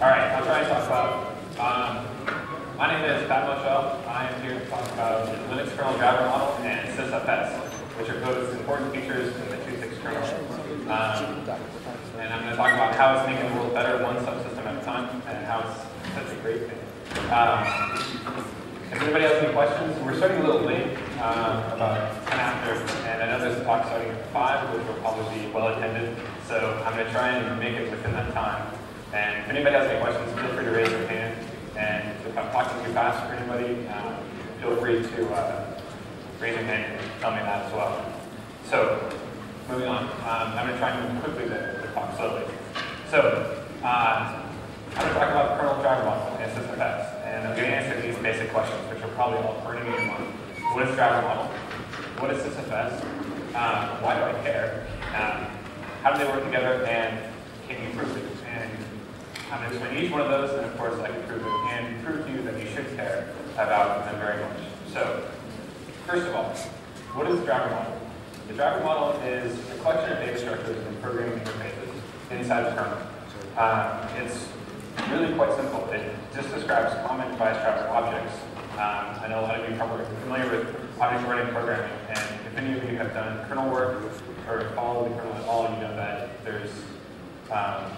All right, I'll try to talk about my name is Pat Mochell. I am here to talk about the Linux kernel driver model and SysFS, which are both important features in the 2.6 kernel. And I'm going to talk about how it's making the world better one subsystem at a time, and how that's a great thing. If anybody has any questions, we're starting a little late, about 10 after, and I know there's a talk starting at 5, which will probably be well attended, so I'm going to try and make it within that time. And if anybody has any questions, feel free to raise your hand. And if I'm talking too fast for anybody, feel free to raise your hand and tell me that as well. So, moving on. I'm going to try and move quickly to talk slowly. So, I'm going to talk about the kernel driver model and SysFS. And I'm going to answer these basic questions, which are probably all burning in one. What is driver model? What is SysFS? Why do I care? How do they work together? And can you prove it? I'm going to explain each one of those, and of course I can prove it and prove to you that you should care about them very much. So, first of all, what is the driver model? The driver model is a collection of data structures and programming interfaces inside the kernel. It's really quite simple. It just describes common device driver objects. I know a lot of you probably are familiar with object-oriented programming, and if any of you have done kernel work or follow the kernel at all, you know that there's a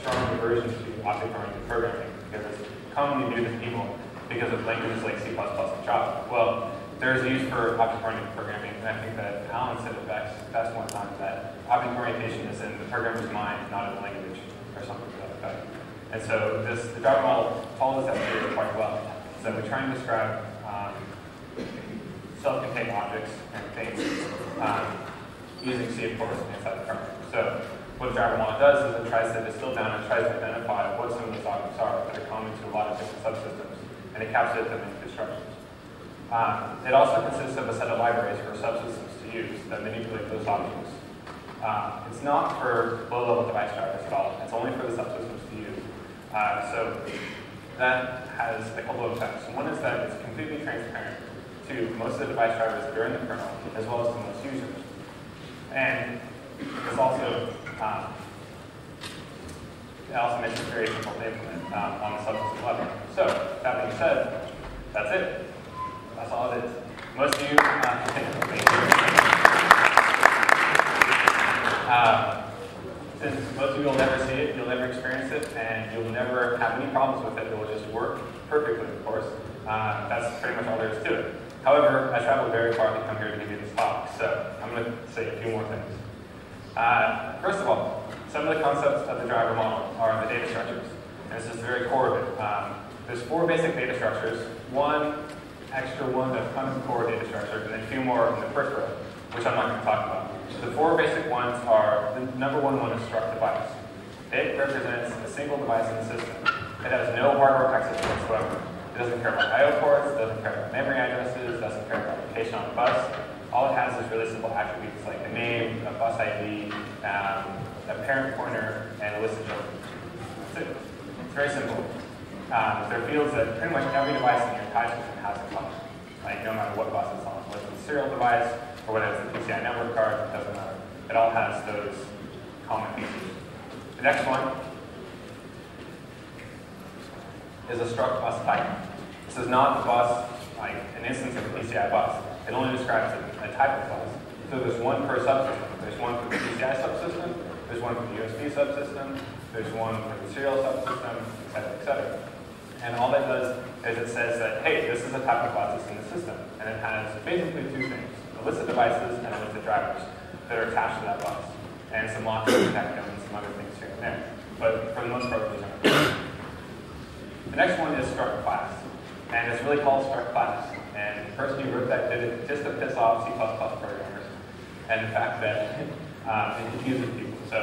strong aversion to object-oriented programming because it's commonly viewed as evil because of languages like C++ and Java. Well, there's a use for object-oriented programming, and I think that Alan said it best one time that object orientation is in the programmer's mind, not in the language, or something to that effect. And so the driver model follows that theory quite well. So we try and describe self-contained objects and things using C, of course, inside the kernel. So, what the driver model does is it tries to distill down and tries to identify what some of those objects are that are common to a lot of different subsystems, and it encapsulates them into structures. It also consists of a set of libraries for subsystems to use that manipulate those objects. It's not for low-level device drivers at all. It's only for the subsystems to use. So that has a couple of effects. One is that it's completely transparent to most of the device drivers that are in the kernel, as well as to most users. And it's also it also makes it very simple to implement on the subsystem level. So, that being said, that's it. That's all it is. Most of you, thank you. Since most of you will never see it, you'll never experience it, and you'll never have any problems with it. It will just work perfectly, of course. That's pretty much all there is to it. However, I traveled very far to come here to give you this talk, so I'm going to say a few more things. First of all, some of the concepts of the driver model are the data structures, and it's just the very core of it. There's 4 basic data structures, one extra one that's kind of the core data structure, and then 2 more in the first row, which I'm not going to talk about. The 4 basic ones are, the number one is struct device. It represents a single device in the system. It has no hardware access whatsoever. It doesn't care about I/O ports, it doesn't care about memory addresses, it doesn't care about location on the bus. All it has is really simple attributes like a name, a bus ID, a parent pointer, and a list of children. That's it. It's very simple. There are fields that pretty much every device in your entire system has in common. Like no matter what bus it's on, whether it's a serial device or whether it's a PCI network card, it doesn't matter. It all has those common features. The next one is a struct bus type. This is not the bus, like an instance of a PCI bus. It only describes a type of bus. So there's one per subsystem. There's one for the PCI subsystem, there's one for the USB subsystem, there's one for the serial subsystem, etc., etc. And all that does is it says that, hey, this is a type of bus that's in the system. And it has basically 2 things, a list of devices and a list of drivers that are attached to that bus, and some locks to protect them and some other things here and there. But for the most part, these aren't. The next one is struct class. And it's really called struct class. And the person who wrote that did it just to piss off C++ programmers and the fact that it confuses people. So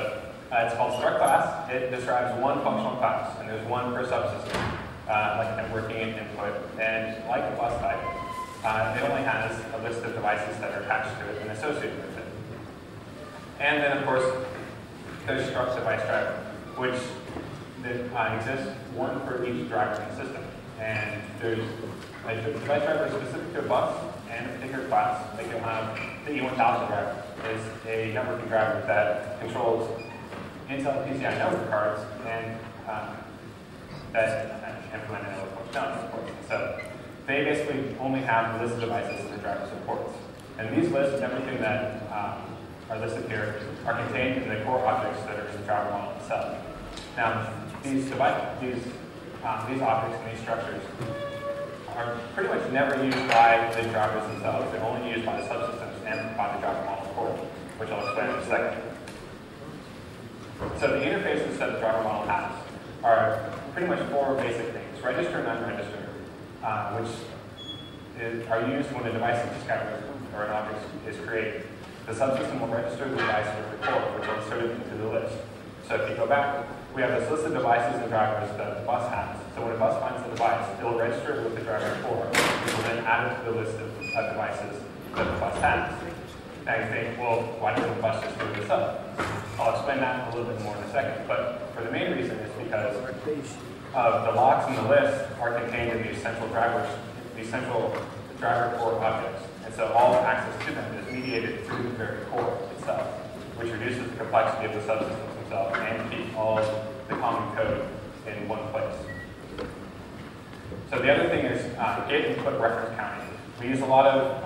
it's called struct class. It describes one functional class, and there's one per subsystem, like networking and input. And like the bus type, it only has a list of devices that are attached to it and associated with it. And then, of course, there's struct device driver, which exists one for each driver in the system. And there's a device driver specific to a bus and a particular class. Like you'll have the E1000 driver is a networking driver that controls Intel PCI network cards and that everyone in the report found supports. So they basically only have the list of devices that the driver supports. And these lists, everything that are listed here, are contained in the core objects that are in the driver model itself. Now, these objects and these structures are pretty much never used by the drivers themselves. They're only used by the subsystems and by the driver model core, which I'll explain in a second. So the interfaces that the driver model has are pretty much four basic things: register and unregister, which are used when a device is discovered or an object is created. The subsystem will register the device with the core, which is inserted into the list. So if you go back, we have this list of devices and drivers that the bus has. So when a bus finds the device, it will register it with the driver core, which will then add it to the list of devices that the bus has. Now you think, well, why doesn't the bus just move this up? I'll explain that a little bit more in a second. But for the main reason is because of the locks in the list are contained in these central drivers, these central driver core objects. And so all access to them is mediated through the very core itself, which reduces the complexity of the subsystems themselves and keeps all the common code in one place. So the other thing is gate input reference counting. We use a lot of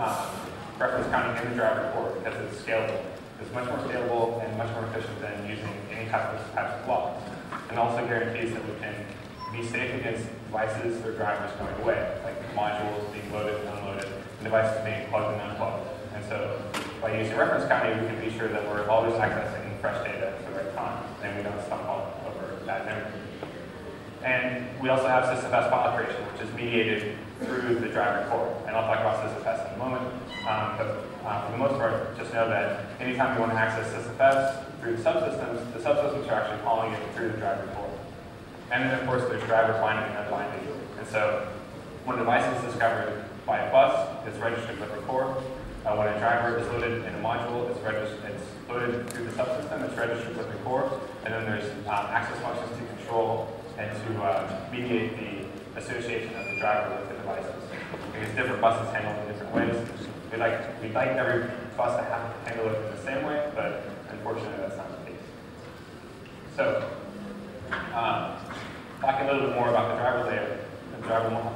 reference counting in the driver core because it's scalable. It's much more scalable and much more efficient than using any types of blocks, and also guarantees that we can be safe against devices or drivers going away, like modules being loaded and unloaded, and devices being plugged and unplugged. And so by using reference counting, we can be sure that we're always accessing fresh data at the right time, and we don't stump all over that memory. And we also have SysFS file creation, which is mediated through the driver core. And I'll talk about SysFS in a moment. But for the most part, just know that anytime you want to access SysFS through the subsystems are actually calling it through the driver core. And then, of course, there's driver binding and unbinding. And so when a device is discovered by a bus, it's registered with the core. When a driver is loaded in a module, it's loaded through the subsystem, it's registered with the core. And then there's access functions to control and to mediate the association of the driver with the devices. Because different buses handle it in different ways. We'd like every bus to have to handle it in the same way, but unfortunately that's not the case. So, talking a little bit more about the driver layer, the driver model,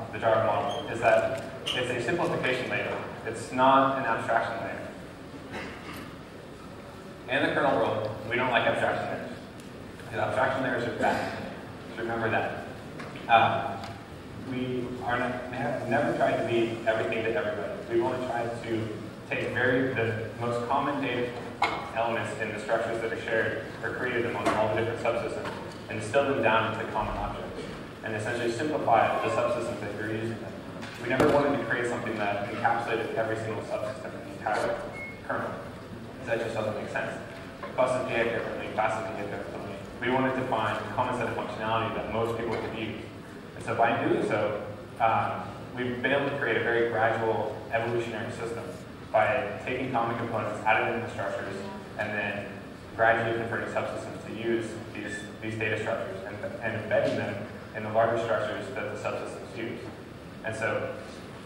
is that it's a simplification layer. It's not an abstraction layer. In the kernel world, we don't like abstraction layers. Because abstraction layers are bad. So remember that. We have never tried to be everything to everybody. We've only tried to take the most common data elements in the structures that are shared or created among all the different subsystems and distill them down into common objects and essentially simplify the subsystems that you're using them. We never wanted to create something that encapsulated every single subsystem in the entire kernel. That just doesn't make sense. Buses behave differently, classes behave differently. We wanted to find a common set of functionality that most people could use. And so by doing so, we've been able to create a very gradual evolutionary system by taking common components, adding them to structures, and then gradually converting subsystems to use these data structures and embedding them in the larger structures that the subsystems use. And so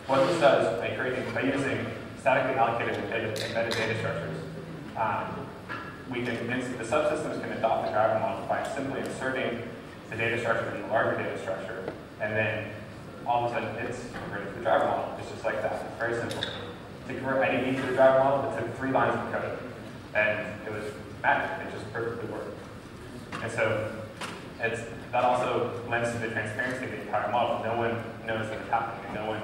what this does by using statically allocated embedded data structures, the subsystems can adopt the driver model by simply inserting the data structure in the larger data structure, and then all of a sudden it's converted to the driver model. It's just like that. It's very simple. To convert IDE to the driver model, it took 3 lines of code, and it was magic. It just perfectly worked. And so that also lends to the transparency of the entire model. No one knows that it's happening, and no one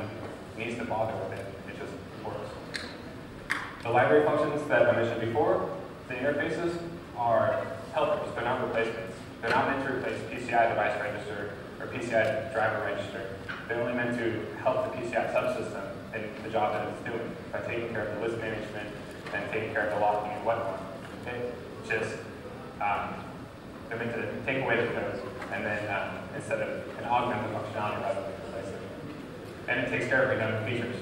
needs to bother with it. It just works. The library functions that I mentioned before, the interfaces, are helpers. They're not replacements. They're not meant to replace PCI device register or PCI driver register. They're only meant to help the PCI subsystem in the job that it's doing by taking care of the list management and taking care of the locking and whatnot. They're meant to take away the codes and then instead of and augment the functionality rather than replace it. And it takes care of redundant features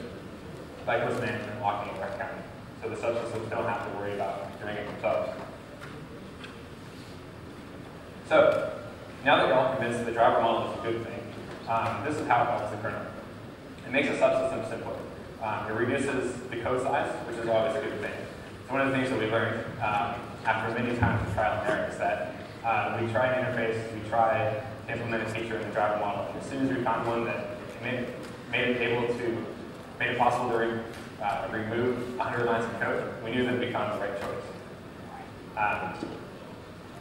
like list management, locking, and rec counting. So the subsystems don't have to worry about doing it themselves. So, now that you're all convinced that the driver model is a good thing, this is how it helps the kernel. It makes a subsystem simpler. It reduces the code size, which is always a good thing. So one of the things that we learned after many times of trial and error is that we try an interface, we try implement a feature in the driver model. And as soon as we found one that made it possible to remove 100 lines of code, we knew that we'd found the right choice.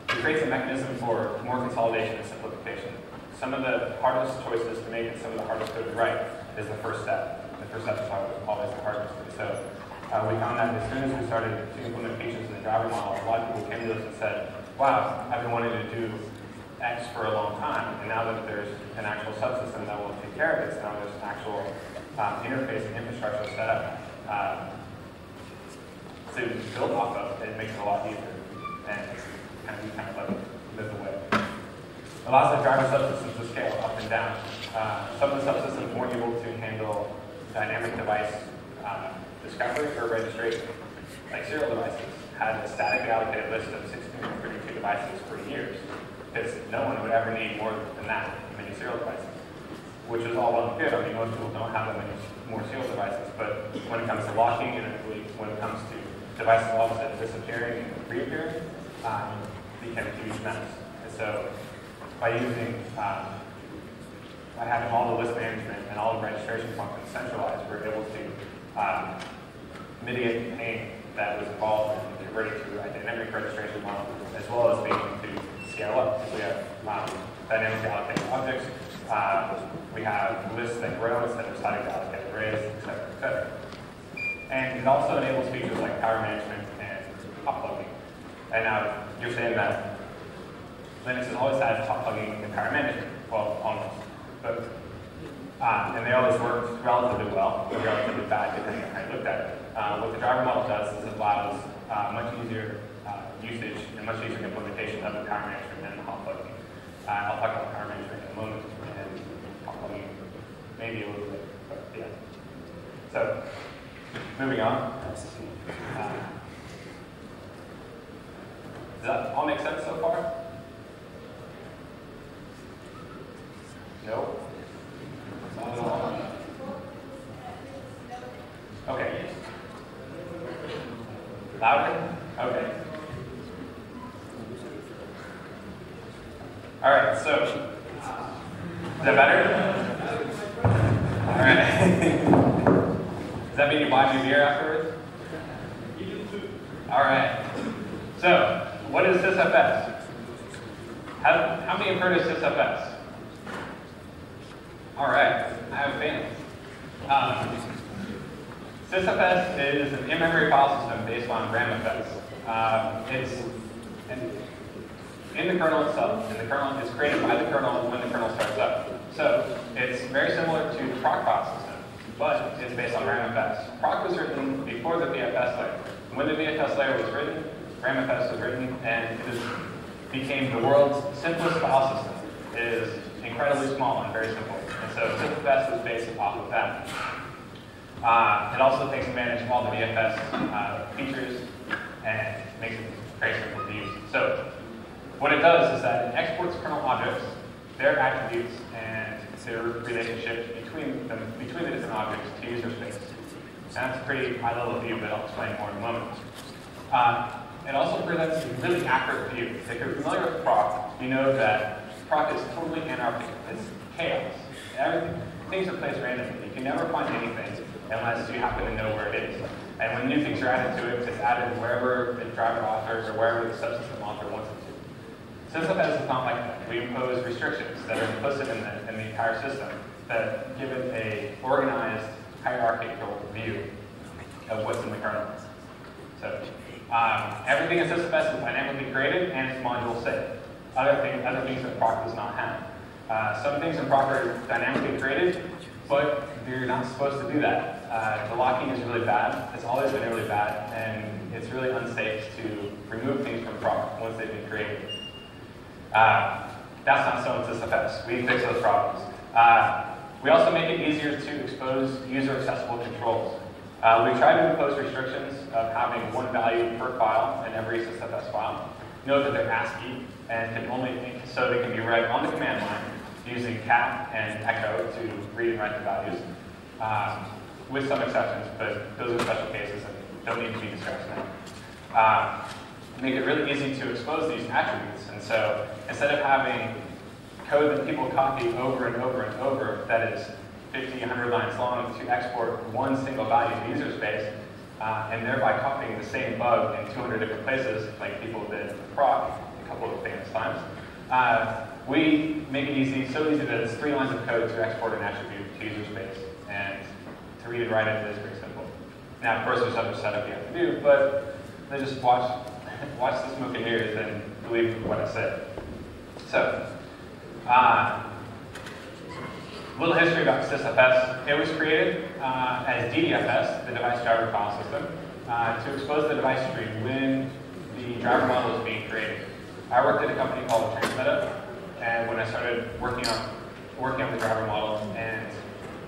It creates a mechanism for more consolidation and simplification. Some of the hardest choices to make and some of the hardest code to write is the first step. The first step is always the hardest. So we found that as soon as we started to implement features in the driver model, a lot of people came to us and said, wow, I've been wanting to do X for a long time, and now that there's an actual subsystem that will take care of this, now there's an actual interface and infrastructure set up to build off of, it makes it a lot easier. And we kind of live the way. It allows the driver subsystems to scale up and down. Some of the subsystems weren't able to handle dynamic device discovery or registration. Like serial devices had a statically allocated list of 1632 devices for years, because no one would ever need more than that many serial devices, which is all well and good. I mean, most people don't have that many more serial devices, but when it comes to locking and when it comes to devices all of a sudden disappearing and reappearing, it became a huge mess. And so by having all the list management and all the registration functions centralized, we're able to mitigate the pain that was involved in converting to a dynamic registration model, as well as being able to scale up. Because we have dynamically allocated objects, we have lists that grow instead of statically allocated arrays, et cetera, et cetera. And it also enables features like power management and hot-plugging. And now you're saying that Linux has always had hot-plugging and power management. Well, almost. But, and they always worked relatively well, or relatively bad, depending on how you looked at it. What the driver model does is it allows much easier usage and much easier implementation of the power management and the hot-plugging. I'll talk about power management in a moment, and hot-plugging maybe a little bit, but yeah. So, moving on. Does that all make sense so far? No? Not at all? Okay. Louder? Okay. All right, so, is that better? All right. Does that mean you buy me beer afterwards? You do too. All right. So, what is SysFS? How many have heard of SysFS? All right. I have fans. SysFS is an in-memory file system based on RAMFS. It's in the kernel itself, and the kernel is created by the kernel when the kernel starts up. So, it's very similar to the PROC file system, but it's based on RAMFS. PROC was written before the VFS layer. When the VFS layer was written, RAMFS was written, and it became the world's simplest file system. It is incredibly small and very simple. And so SysFS was based off of that. It also takes advantage of all the VFS features and makes it very simple to use. So what it does is that it exports kernel objects, their attributes, and their relationships between the different objects to user space. That's a pretty high-level view, but I'll explain more in a moment. It also presents a really accurate view. If you're familiar with PROC, you know that PROC is totally anarchic. It's chaos. Everything, things are placed randomly. You can never find anything unless you happen to know where it is. And when new things are added to it, it's added wherever the driver authors or wherever the subsystem author wants it to. SysFS is not like that. We impose restrictions that are implicit in the entire system that give it a organized hierarchical view of what's in the kernel. So everything in SysFS is dynamically created and it's module safe. Other things that PROC does not have. Some things in PROC are dynamically created, but you're not supposed to do that. The locking is really bad. It's always been really bad, and it's really unsafe to remove things from PROC once they've been created. That's not so in SysFS. We fix those problems. We also make it easier to expose user-accessible controls. We try to impose restrictions of having one value per file in every SysFS file. Note that they're ASCII, and can only so they can be read on the command line using cat and echo to read and write the values, with some exceptions, but those are special cases and don't need to be discussed now. Make it really easy to expose these attributes, and so instead of having code that people copy over and over and over that is 50, 100 lines long to export one single value to user space, and thereby copying the same bug in 200 different places, like people did with PROC a couple of famous times. We make it easy, so easy that it's 3 lines of code to export an attribute to user space, and to read and write it is pretty simple. Now, of course, there's other setup you have to do, but then just watch the smoke and mirrors and believe what I said. So, a little history about SysFS. It was created as DDFS, the Device Driver File System, to expose the device tree when the driver model is being created. I worked at a company called Transmeta, and when I started working on the driver model, and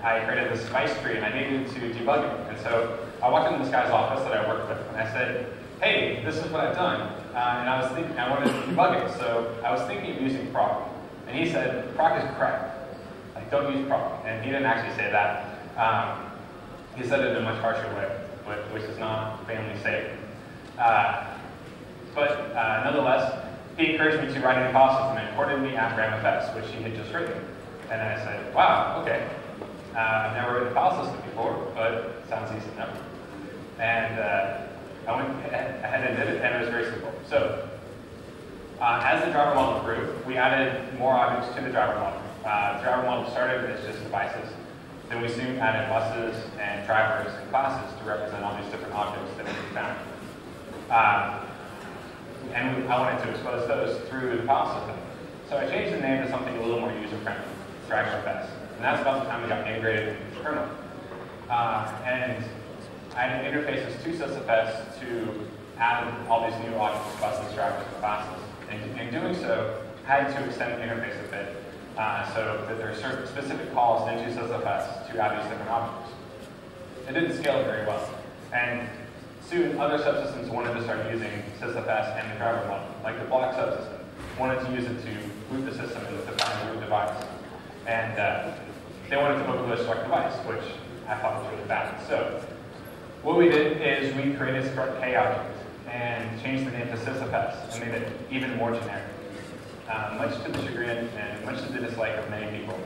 I created this device tree, and I needed to debug it. And so I walked into this guy's office that I worked with, and I said, "Hey, this is what I've done," and I was thinking I wanted to debug it, so I was thinking of using PROC. And he said, "PROC is crap. Like, don't use PROC." And he didn't actually say that. He said it in a much harsher way, which is not family safe. But nonetheless, he encouraged me to write an file system and imported me at RAMFS, which he had just written. And I said, "Wow, okay. I've never written a file system before, but sounds easy enough." And I went ahead and did it, and it was very simple. So, as the driver model grew, we added more objects to the driver model. The driver model started as just devices. Then we soon added buses and drivers and classes to represent all these different objects that we found. And I wanted to expose those through the file system. So I changed the name to something a little more user-friendly, DragonFS. And that's about the time we got integrated into the kernel. And I had interfaces to SysFS to add all these new objects, buses, drivers, and classes. And in doing so, I had to extend the interface a bit. So that there are certain specific calls into SysFS to add these different objects. It didn't scale very well. And soon, other subsystems wanted to start using SysFS and the driver model, like the block subsystem, wanted to use it to boot the system as a defined root device. And they wanted to overload struct device, which I thought was really bad. So what we did is we created struct K object and changed the name to SysFS and made it even more generic. Much to the chagrin and much to the dislike of many people.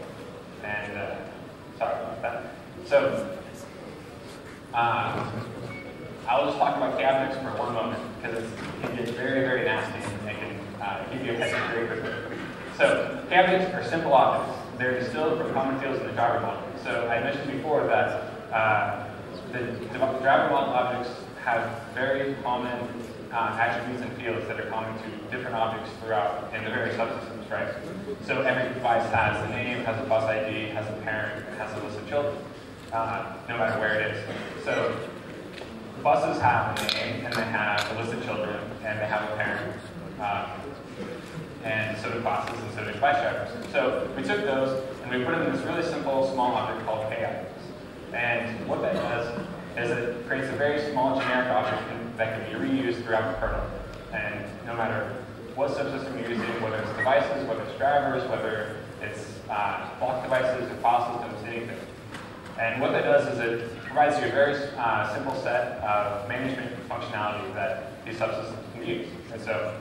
And sorry about that. So, I'll just talk about objects for one moment, because it gets very, very nasty and it can give you a headache very quickly. So, objects are simple objects. They're distilled from common fields in the driver model. So, I mentioned before that the driver model objects have very common attributes and fields that are common to different objects throughout in the various subsystems, right? So every device has a name, has a bus ID, has a parent, has a list of children, no matter where it is. So buses have a name, and they have a list of children, and they have a parent, and so do classes, and so do device drivers. So we took those, and we put them in this really simple, small object called K objects. And what that does is it creates a very small generic object that can be reused throughout the kernel. And no matter what subsystem you're using, whether it's devices, whether it's drivers, whether it's block devices or file systems, anything. And what that does is it provides you a very simple set of management functionality that these subsystems can use. And so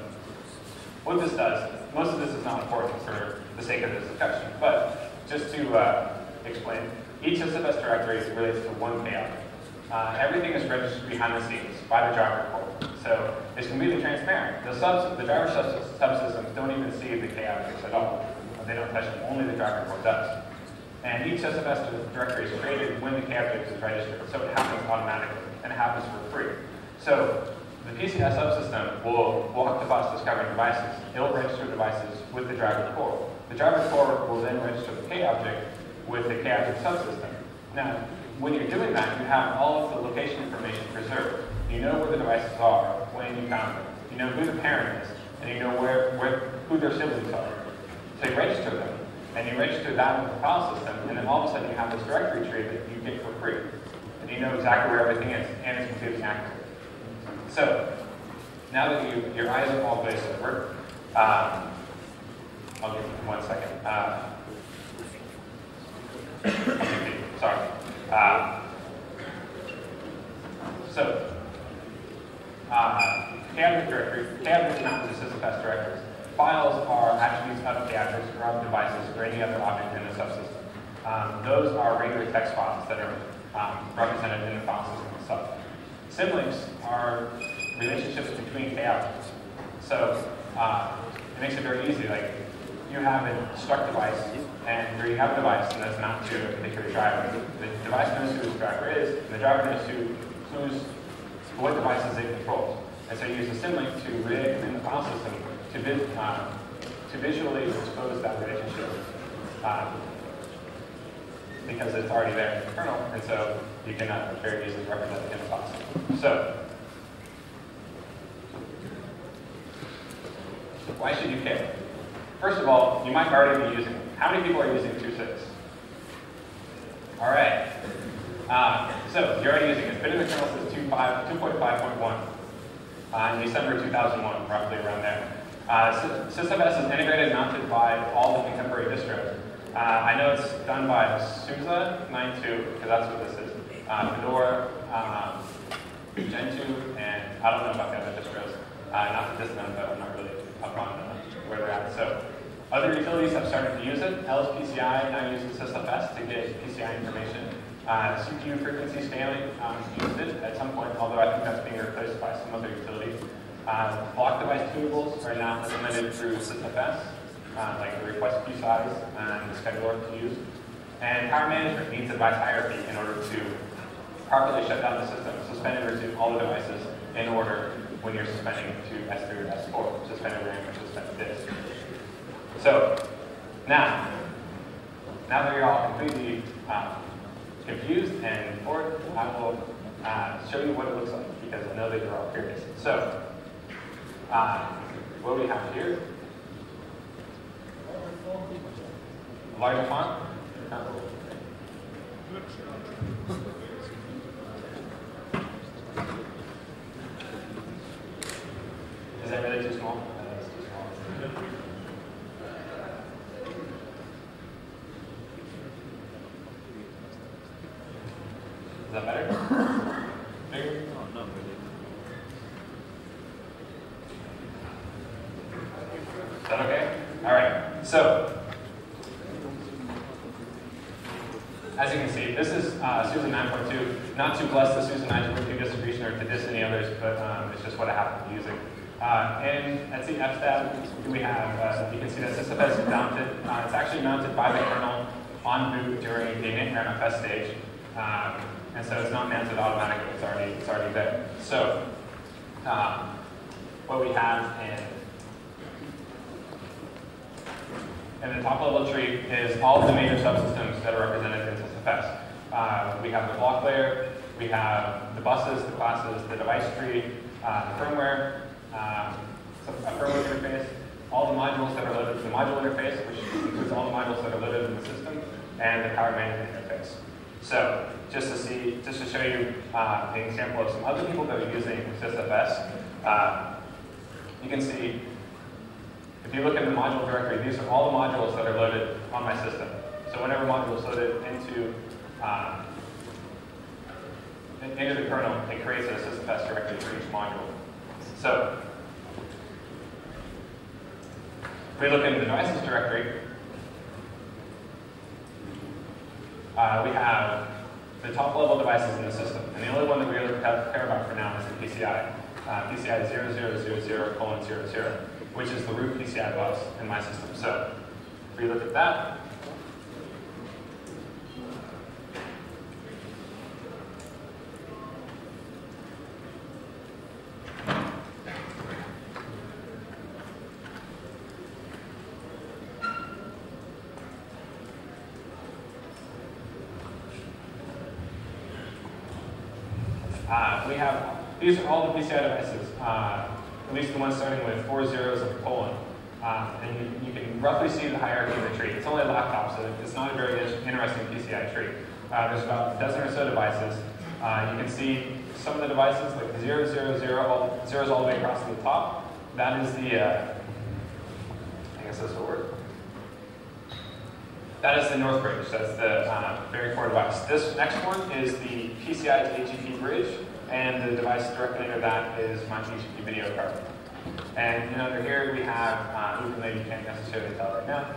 what this does, most of this is not important for the sake of this discussion, but just to explain, each SysFS directory relates to one K object. Everything is registered behind the scenes by the driver core. So it's completely transparent. The driver subsystems don't even see the K objects at all. They don't touch them, only the driver core does. And each SysFS directory is created when the K object is registered, so it happens automatically, and it happens for free. So the PCI subsystem will walk the bus discovering devices. It will register devices with the driver core. The driver core will then register the K object with the K object subsystem. Now, when you're doing that, you have all of the location information preserved. You know where the devices are, when you found them. You know who the parent is, and you know who their siblings are. So you register them, and you register that with the file system, and then all of a sudden you have this directory tree that you get for free. And you know exactly where everything is, and it's completely accurate. So, now that your eyes are all placed over, I'll give you 1 second. Sorry. So, K object directory, K object mountains of SysFS directories. files are attributes of the objects from devices or any other object in the subsystem. Those are regular text files that are represented in the file system itself. Symlinks are relationships between K objects. So it makes it very easy. Like you have a struct device, and or you have a device and that's mapped to a particular driver. The device knows who the driver is, and the driver knows what devices it controls. And so you use a symlink to relate them in the file system to visually expose that relationship. Because it's already there in the kernel, and so you can very easily represent it in the file system. So, why should you care? First of all, you might already be using it. How many people are using 2.6? All right. So, you're already using it. It's been in the kernel since 2.5.1, in December 2001, roughly around there. SysFS is integrated and mounted by all the contemporary distros. I know it's done by SUSE 9.2, because that's what this is. Fedora, Gentoo, and I don't know about the other distros. Not for this one, but I'm not really up on where they're at. So other utilities have started to use it. LSPCI now uses SysFS to get PCI information. CPU frequency scaling used it at some point, although I think that's being replaced by some other utilities. Block device tunables are now implemented through SysFS. Like the request queue size and the scheduler to use. And power management needs device hierarchy in order to properly shut down the system, suspend and resume all the devices in order when you're suspending to S3 or S4, suspended RAM or suspended disk. So now that you're all completely confused and bored, I will show you what it looks like because I know that you're all curious. So what we have here. Larger font? Is that really too small? No, that's too small. Is that better? Bigger? Oh, no, really. Is that okay? All right. So, as you can see, this is SUSE 9.2. Not to bless the SUSE 9.2 distribution or to diss any others, but it's just what I happen to using. And at the fstab, we have, you can see that SysFS is mounted. It's actually mounted by the kernel on boot during the init RAMFS stage. And so it's not mounted automatically, it's already there. So, what we have in the top level tree is all of the major subsystems that are represented in SysFS. We have the block layer, we have the buses, the classes, the device tree, the firmware, a firmware interface, all the modules that are loaded to the module interface, which includes all the modules that are loaded in the system, and the power management interface. So just to show you an example of some other people that are using SysFS, you can see. If you look at the module directory, these are all the modules that are loaded on my system. So whenever module is loaded into the kernel, it creates a SysFS directory for each module. So if we look in the devices directory, we have the top level devices in the system. And the only one that we really have to care about for now is the PCI. PCI 0000:00. Which is the root PCI bus in my system. So if we look at that, we have, these are all the PCI devices. At least the one starting with 00:00. And you can roughly see the hierarchy of the tree. It's only a laptop, so it's not a very interesting PCI tree. There's about a dozen or so devices. You can see some of the devices, like 000, zeros all the way across to the top. That is the, I guess that's the word. That is the north bridge. That's the very core device. This next one is the PCI to AGP bridge. And the device directly under that is my EHCI video card. And then over here we have, even though you can't necessarily tell right now,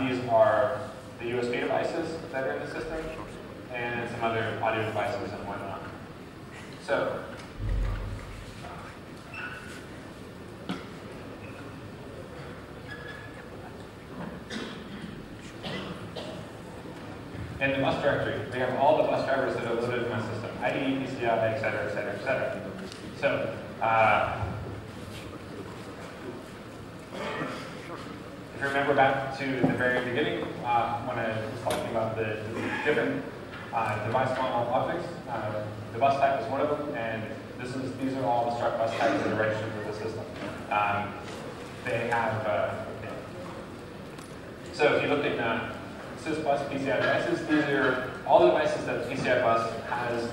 these are the USB devices that are in the system, and some other audio devices and whatnot. So, in the bus directory, we have all the bus drivers that are loaded in my system, IDE, PCI, etc., etc., etc. So, if you remember back to the very beginning, when I was talking about the different device model objects, the bus type is one of them, and this is, these are all the struct bus types that are registered with the system. They have, so if you look at SysBus PCI devices, these are all the devices that the PCI bus has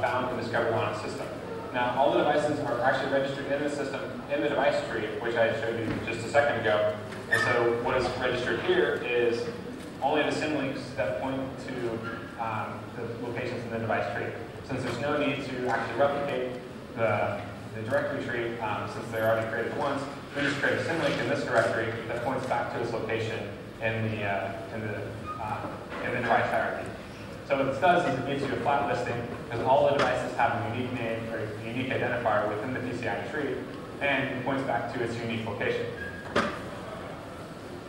found and discovered on its system. Now, all the devices are actually registered in the system, in the device tree, which I showed you just a second ago. And so what is registered here is only the symlinks that point to the locations in the device tree. Since there's no need to actually replicate the directory tree, since they're already created once, we just create a symlink in this directory that points back to its location in the device hierarchy. So what this does is it gives you a flat listing because all the devices have a unique name or a unique identifier within the PCI tree, and it points back to its unique location.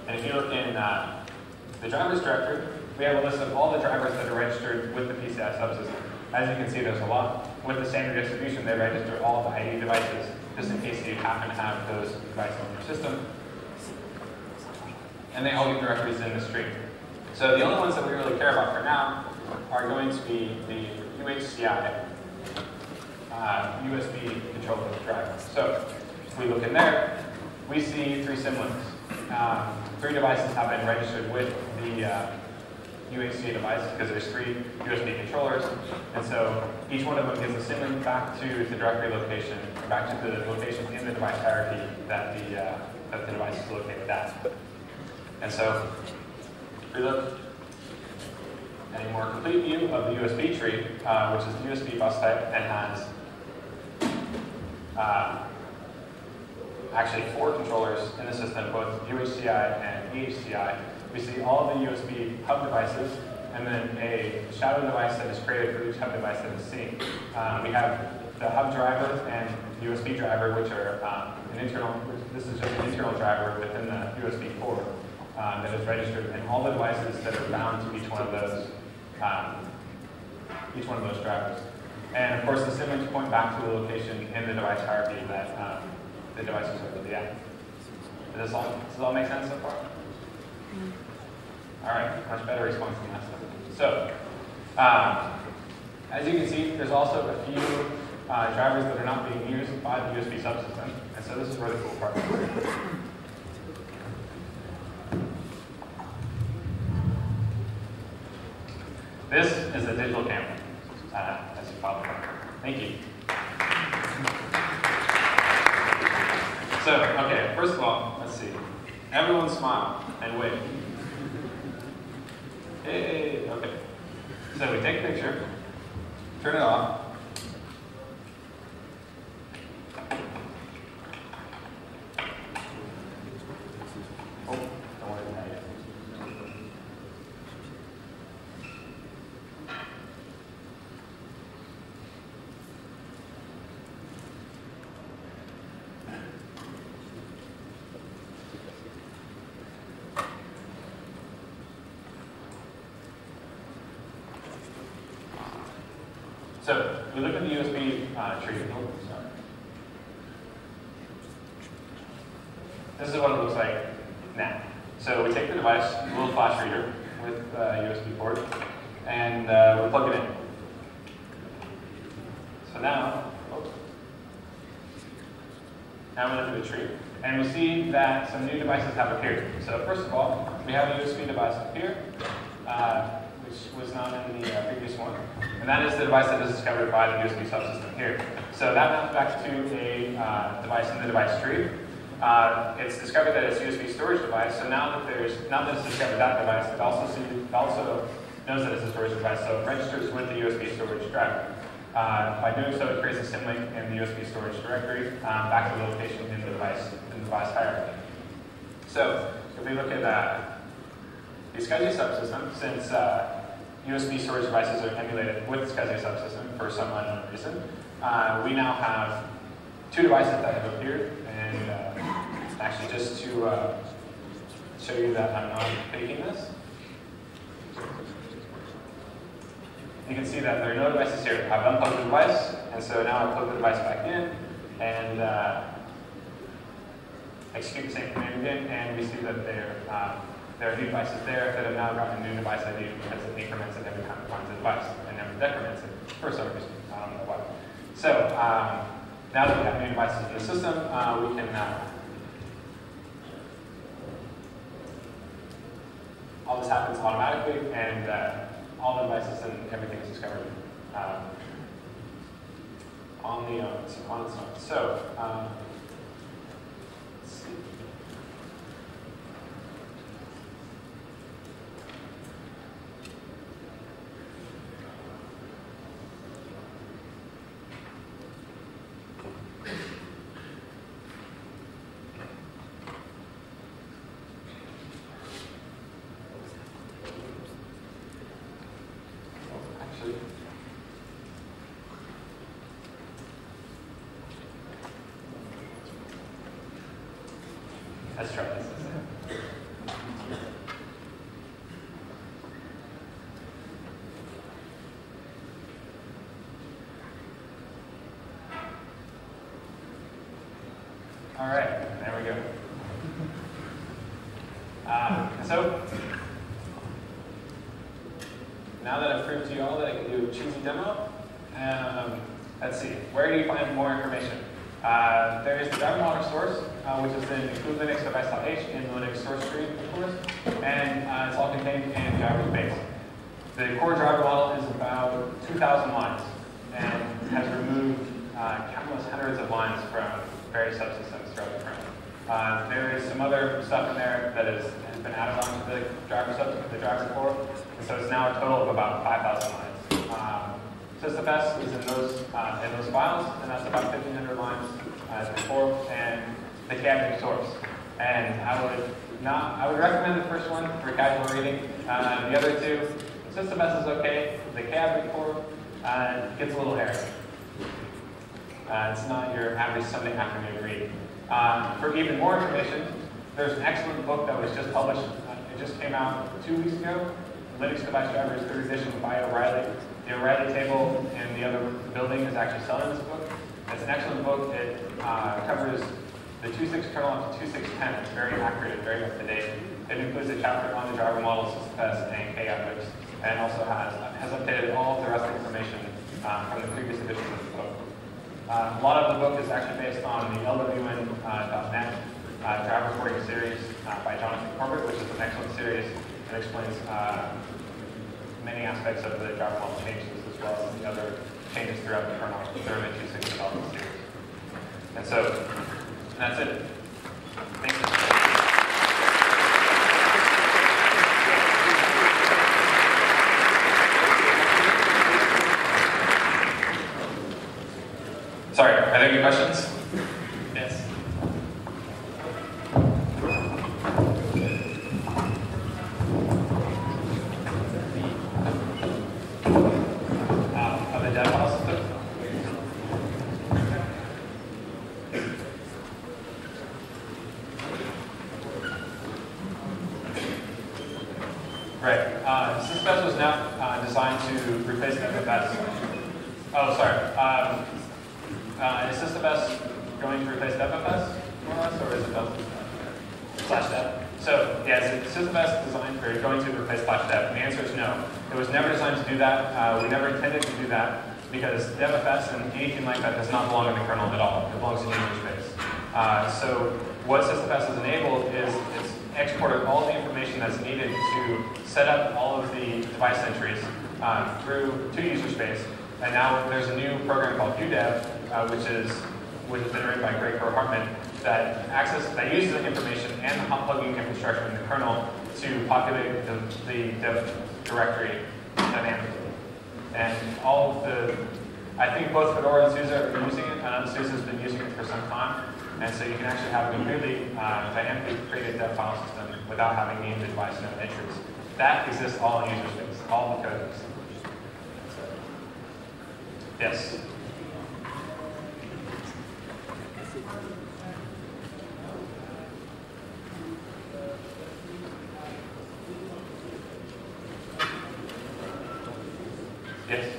And if you look in the drivers directory, we have a list of all the drivers that are registered with the PCI subsystem. As you can see, there's a lot. With the standard distribution, they register all the ID devices, just in case you happen to have those devices on your system. And they all get directories in the stream. So the only ones that we really care about for now are going to be the UHCI USB controller driver. So if we look in there, we see three symlinks. Three devices have been registered with the UHCI device because there's three USB controllers, and so each one of them gives a symlink back to the directory location, back to the location in the device hierarchy that the device is located at. And so, if we look at a more complete view of the USB tree, which is the USB bus type and has actually four controllers in the system, both UHCI and EHCI, we see all of the USB hub devices and then a shadow device that is created for each hub device that is seen. We have the hub driver and the USB driver, which are this is just an internal driver within the USB core. That is registered, and all the devices that are bound to each one of those drivers. And of course, the symlinks point back to the location in the device hierarchy that the devices are really at. Does this all make sense so far? All right, much better response than last time. So, as you can see, there's also a few drivers that are not being used by the USB subsystem, and so this is where the cool part is. This is a digital camera, as you follow. Thank you. So, okay, first of all, let's see. Everyone smile and wave. Hey, okay. So we take a picture, turn it off. So, we look at the USB tree. Sorry. This is what it looks like now. So, we take the device, a little flash reader with a USB port, and we plug it in. So now, now we look at the tree, and we see that some new devices have appeared. So, first of all, we have a USB device up here, which was not in the previous one. And that is the device that is discovered by the USB subsystem here. So that maps back to a device in the device tree. It's discovered that it's a USB storage device. So now that it's discovered that device, it also knows that it's a storage device. So it registers with the USB storage driver. By doing so, it creates a symlink in the USB storage directory back to the location in the device hierarchy. So if we look at the SCSI subsystem, since USB storage devices are emulated with the SCSI subsystem for some unknown reason, we now have two devices that have appeared. And actually, just to show you that I'm not faking this, you can see that there are no devices here. I've unplugged the device, and so now I plug the device back in and execute the same command again, and we see that there are new devices there that have now gotten a new device ID because it increments it every time it finds a device and never decrements it for some reason. I don't know why. So now that we have new devices in the system, we can all this happens automatically, and all the devices and everything is discovered on its own. So let's see. Let's try this. All right, there we go. So now that I've proved to you all that I can do a cheesy demo, let's see. Where do you find more information? There is the driver model source, which is in include linux device.h in the Linux source tree, of course, and it's all contained in driver space. The core driver model is about 2,000 lines and has removed countless hundreds of lines from various subsystems throughout the kernel. There is some other stuff in there that has been added onto the driver core, and so it's now a total of about 5,000 lines. SysFS is in those files, and that's about 1,500 lines as before, and the cabinet source. And I would recommend the first one for casual reading. The other two, SysFS is okay. The cabinet core gets a little hairy. It's not your average Sunday afternoon read. For even more information, there's an excellent book that was just published. It just came out 2 weeks ago. Linux Device Drivers, 3rd edition by O'Reilly. The O'Reilly table in the other building is actually selling this book. It's an excellent book. It covers the 2.6 kernel up to 2.6.10. It's very accurate and very up to date. It includes a chapter on the driver model, SysFS, and KObjects, and also has updated all of the rest of the information from the previous edition of the book. A lot of the book is actually based on the LWN.net driver reporting series by Jonathan Corbett, which is an excellent series that explains many aspects of the driver model changes, as well as the other changes throughout the kernel during the 2.6 development series. And so that's it. Thank you. Sorry, are there any questions? Yes. Because DevFS and anything like that does not belong in the kernel at all. It belongs in user space. So what SysFS has enabled is it's exported all the information that's needed to set up all of the device entries through to user space. And now there's a new program called Udev, which has been written by Gregor Hartman, that uses the information and the hot plugging infrastructure in the kernel to populate the dev directory dynamically. And all of the I think both Fedora and SUSE are using it, and SUSE has been using it for some time. And so you can actually have a completely dynamically created dev file system without having named advice and entries. That exists all in user space, all the code. Yes? Yes.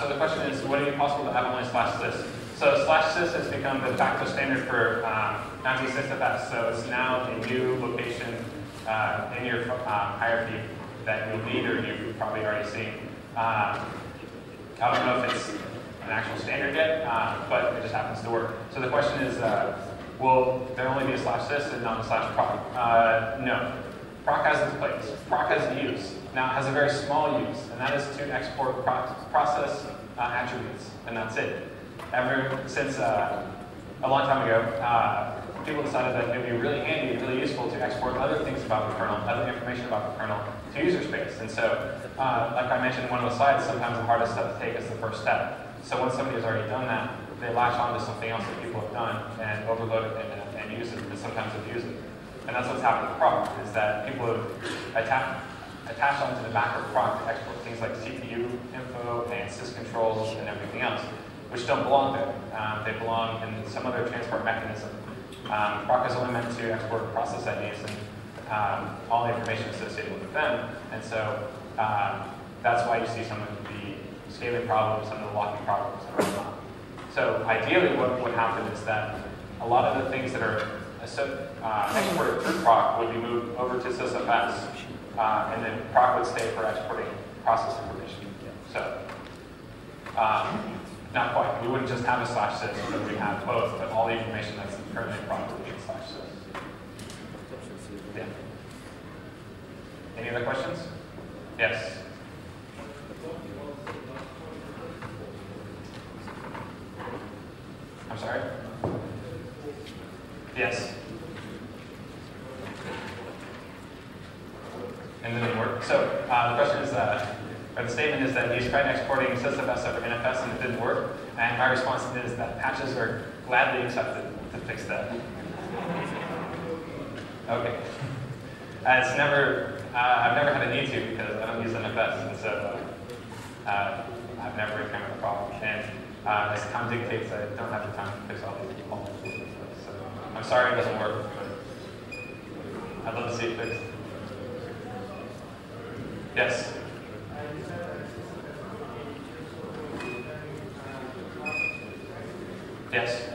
So the question is, would it be possible to have only /sys? So /sys has become the de facto standard for anti-SysFS. So it's now a new location in your hierarchy that you'll need, or you've probably already seen. I don't know if it's an actual standard yet, but it just happens to work. So the question is, will there only be a /sys and not a /proc? No. PROC has its place. PROC has a use. Now it has a very small use, and that is to export process attributes, and that's it. Ever since a long time ago, people decided that it would be really handy and really useful to export other things about the kernel, other information about the kernel to user space. And so, like I mentioned in one of the slides, sometimes the hardest step to take is the first step. So once somebody has already done that, they latch onto something else that people have done and overload it and use it, and sometimes abuse it. And that's what's happened with PROC, is that people have attached onto the back of PROC to export things like CPU info and syscontrols and everything else, which don't belong there. They belong in some other transport mechanism. PROC is only meant to export process IDs and all the information associated with them. And so that's why you see some of the scaling problems, some of the locking problems, and whatnot. So ideally what would happen is that a lot of the things that are exported through PROC would be moved over to SysFS, and then PROC would stay for exporting process information. So not quite. We wouldn't just have a /sys, but we'd have both, but all the information that's currently in PROC would be a /sys. Yeah. Any other questions? Yes. I'm sorry? Yes. And then it worked. So the question is, or the statement is that he's tried exporting SysFS over NFS and it didn't work. And my response is that patches are gladly accepted to fix that. Okay. It's never, I've never had a need to because I don't use NFS, and so I've never encountered a problem. And, as time dictates, I don't have the time to fix all these people. So I'm sorry it doesn't work, but I'd love to see it fixed. Yes? Yes?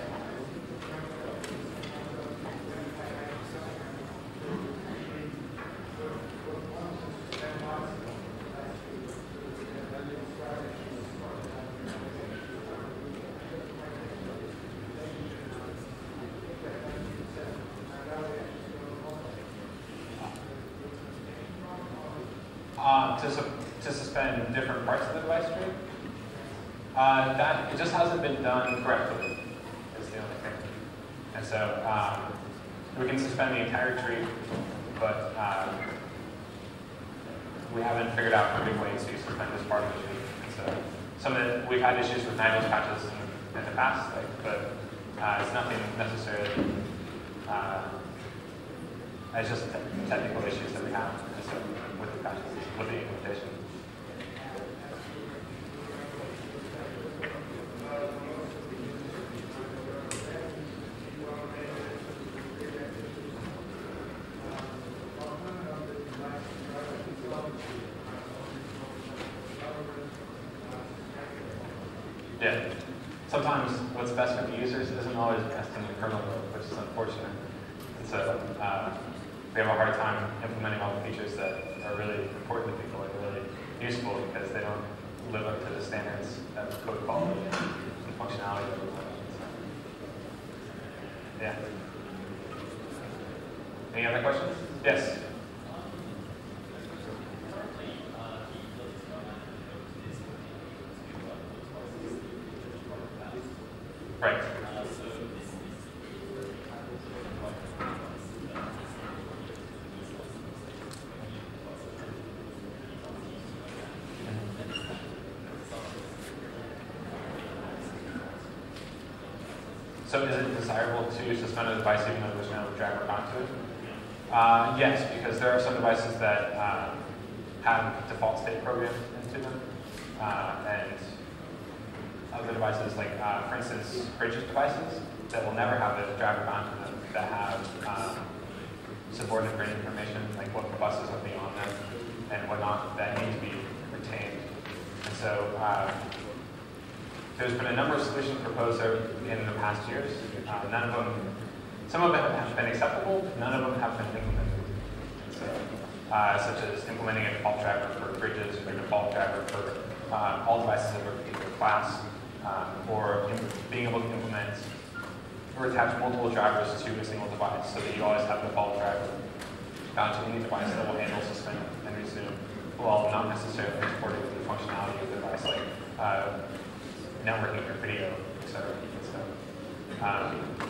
To suspend different parts of the device tree? That it just hasn't been done correctly, is the only thing. And so we can suspend the entire tree, but we haven't figured out perfect ways to suspend this part of the tree. And so some of it, we've had issues with Nigel's patches in the past, like, but it's nothing necessarily. It's just technical issues that we have with the patches, with the implementation. Yeah. Sometimes what's best for the users isn't always best in the kernel world, which is unfortunate. And so we have a hard time implementing all the features that are really important to people and really useful because they don't live up to the standards of code quality and functionality that we want. So, yeah. Any other questions? Yes. Right. So is it desirable to suspend a device even though there's no driver onto it? Yes, because there are some devices that have default state programmed into them. And other devices, like for instance, bridges devices that will never have a driver onto them, that have subordinate grid information, like what buses will be on them and whatnot, that need to be retained. And so there's been a number of solutions proposed in the past years. None of them, some of them have been acceptable, none of them have been implemented. So, such as implementing a default driver for bridges or a default driver for all devices of a particular class, or being able to implement or attach multiple drivers to a single device so that you always have the default driver to any device that will handle, suspend, and resume, while not necessarily supporting the functionality of the device, like networking or video, etc. So,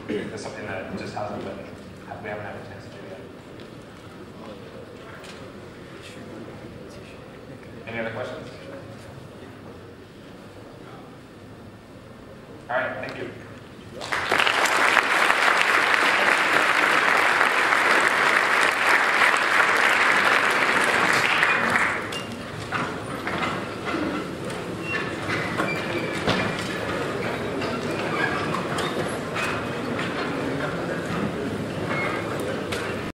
it's something that just hasn't been, we haven't had a chance to do yet. Any other questions?